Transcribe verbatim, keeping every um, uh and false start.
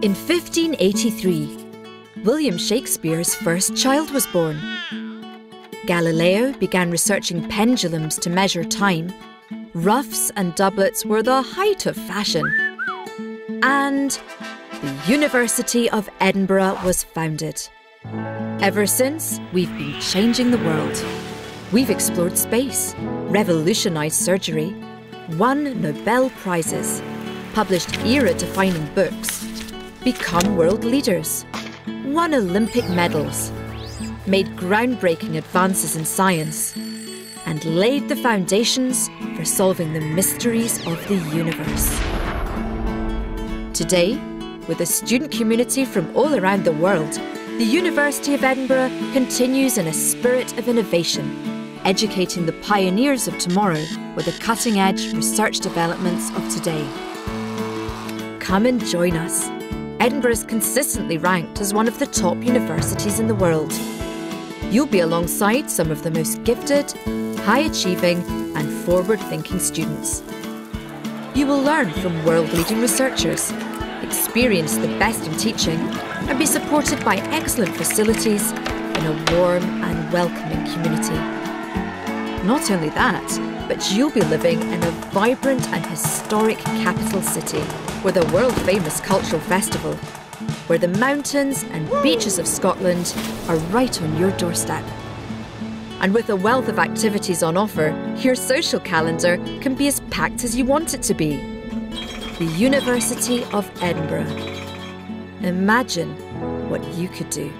In fifteen eighty-three, William Shakespeare's first child was born. Galileo began researching pendulums to measure time. Ruffs and doublets were the height of fashion. And the University of Edinburgh was founded. Ever since, we've been changing the world. We've explored space, revolutionized surgery, won Nobel Prizes, published era-defining books, become world leaders, won Olympic medals, made groundbreaking advances in science, and laid the foundations for solving the mysteries of the universe. Today, with a student community from all around the world, the University of Edinburgh continues in a spirit of innovation, educating the pioneers of tomorrow with the cutting-edge research developments of today. Come and join us. Edinburgh is consistently ranked as one of the top universities in the world. You'll be alongside some of the most gifted, high-achieving and forward-thinking students. You will learn from world-leading researchers, experience the best in teaching and be supported by excellent facilities in a warm and welcoming community. Not only that, but you'll be living in a vibrant and historic capital city, with a world-famous cultural festival, where the mountains and beaches of Scotland are right on your doorstep. And with a wealth of activities on offer, your social calendar can be as packed as you want it to be. The University of Edinburgh. Imagine what you could do.